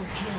Double kill.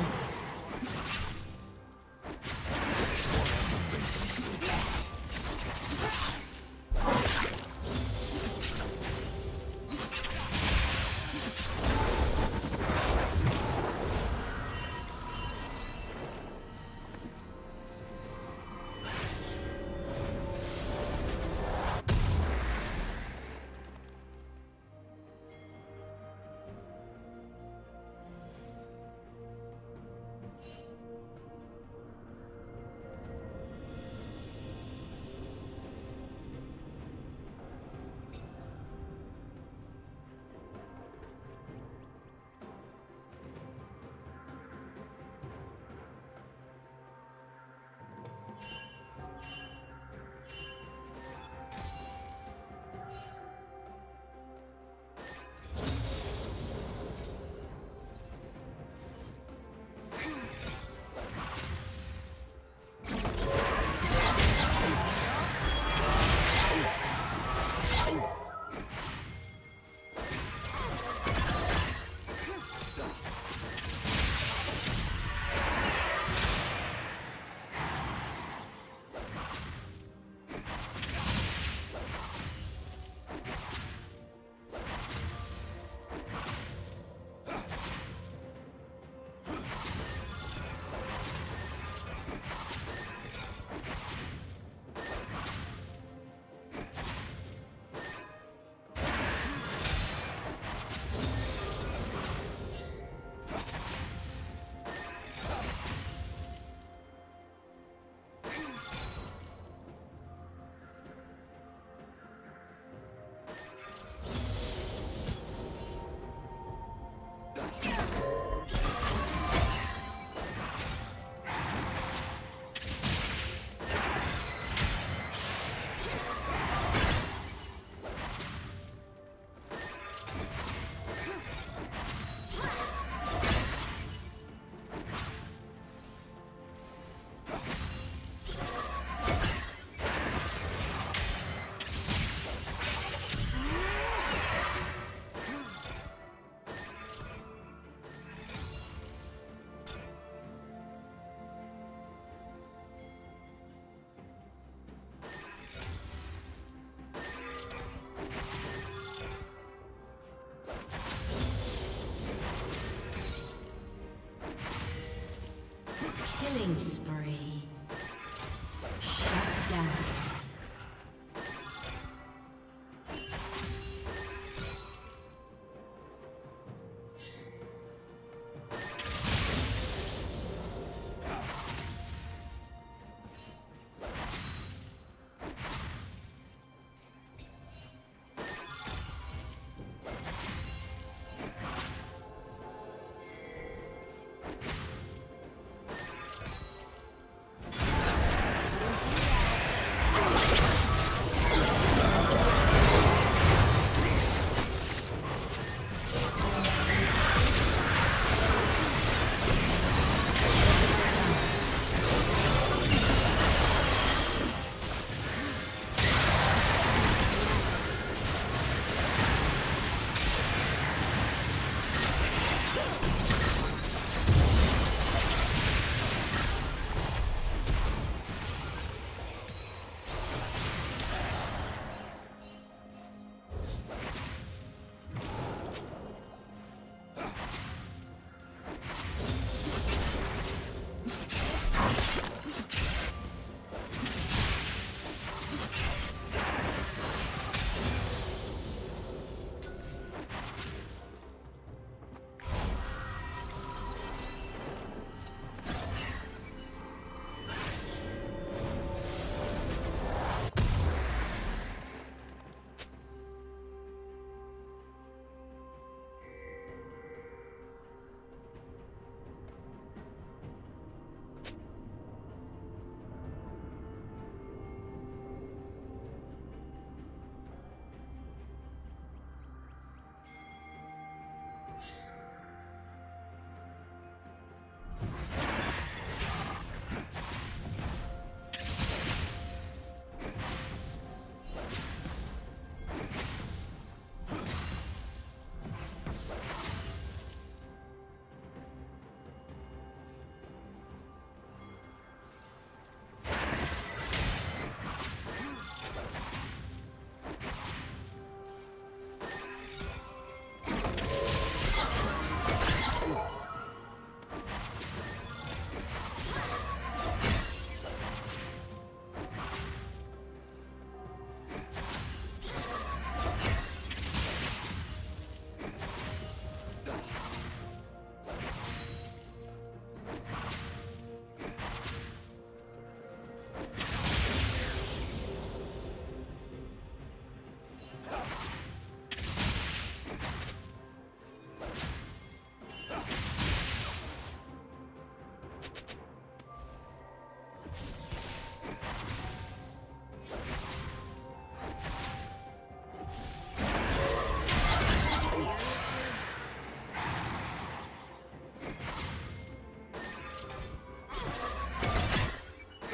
Killing spree. Shut down.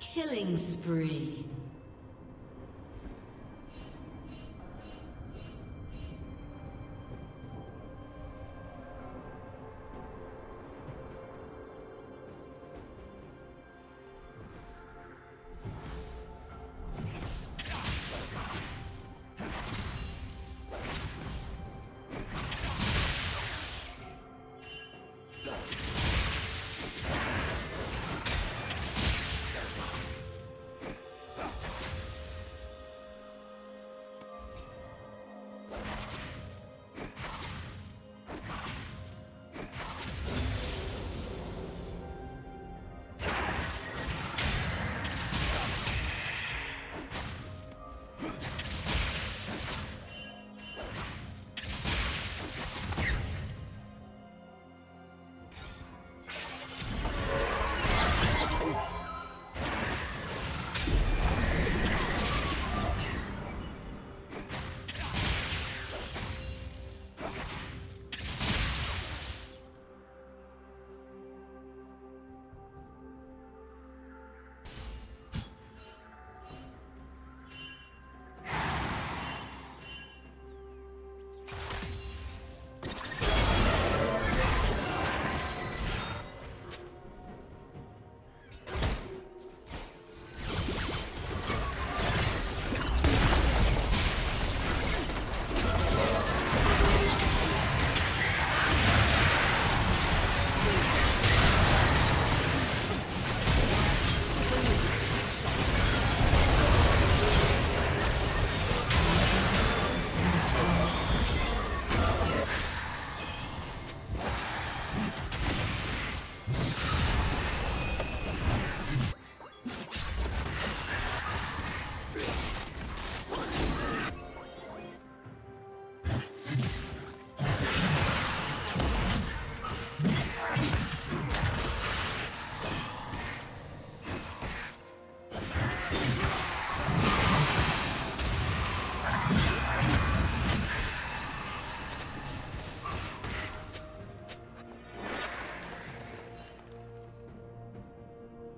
Killing spree.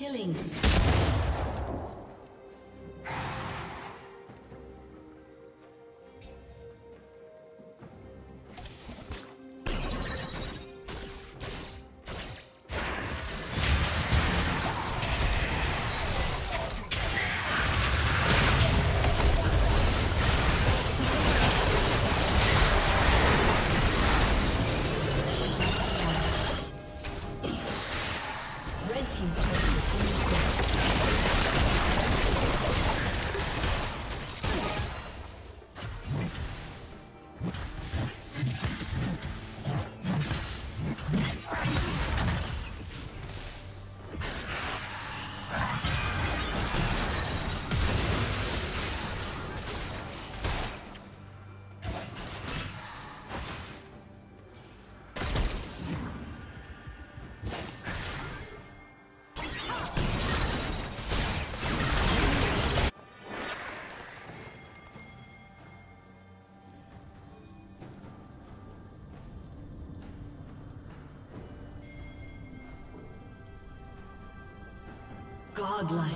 Killings. Godlike.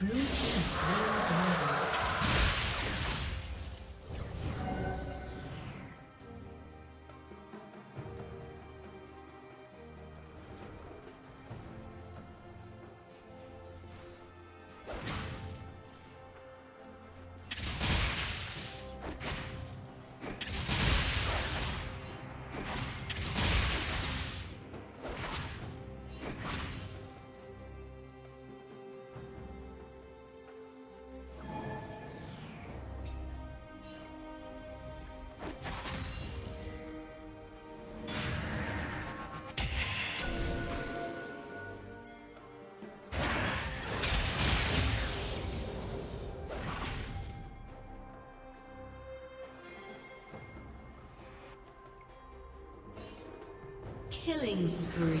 Blue team slain down. Killing spree.